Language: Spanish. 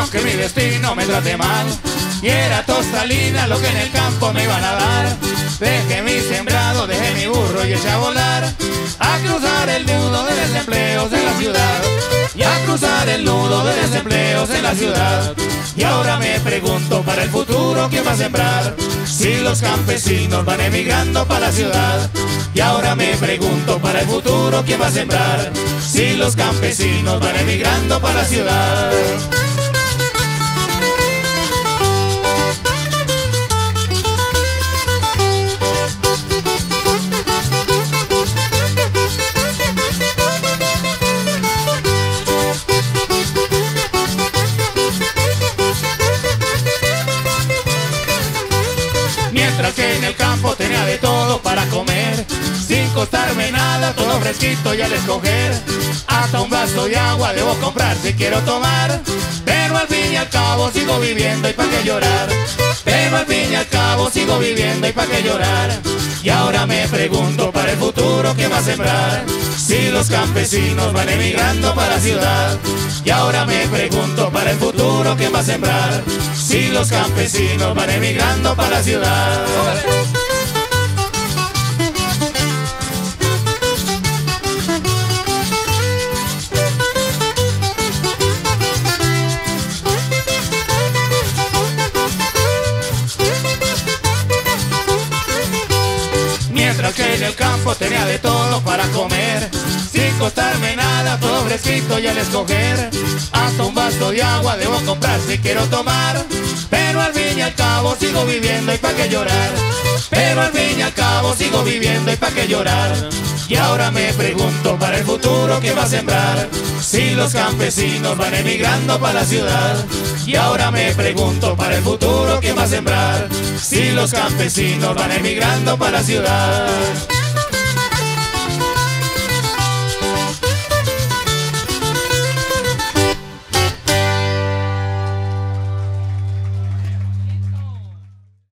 menos que mi destino me trate mal. Y era tostalina lo que en el campo me iban a dar. Dejé mi sembrado, dejé mi burro y eché a volar, a cruzar el nudo de desempleos en la ciudad, y a cruzar el nudo de desempleos en la ciudad. Y ahora me pregunto para el futuro quién va a sembrar, si los campesinos van emigrando para la ciudad. Y ahora me pregunto para el futuro quién va a sembrar, si los campesinos van emigrando para la ciudad. Mientras que en el campo tenía de todo para comer, sin costarme nada, todo fresquito y al escoger, hasta un vaso de agua debo comprar si quiero tomar. Pero al fin y al cabo sigo viviendo y pa' qué llorar, pero al fin y al cabo sigo viviendo y pa' qué llorar. Y ahora me pregunto para el futuro qué va a sembrar, si los campesinos van emigrando para la ciudad. Y ahora me pregunto para el futuro quién va a sembrar, si los campesinos van emigrando para la ciudad. Mientras que en el campo tenía de todo para comer, sin costarme nada, todo fresquito y al escoger, hasta un vaso de agua debo comprar si quiero tomar. Pero al fin y al cabo sigo viviendo y pa' qué llorar, pero al fin y al cabo sigo viviendo y pa' qué llorar. Y ahora me pregunto para el futuro quién va a sembrar, si los campesinos van emigrando para la ciudad. Y ahora me pregunto para el futuro quién va a sembrar, si los campesinos van emigrando para la ciudad.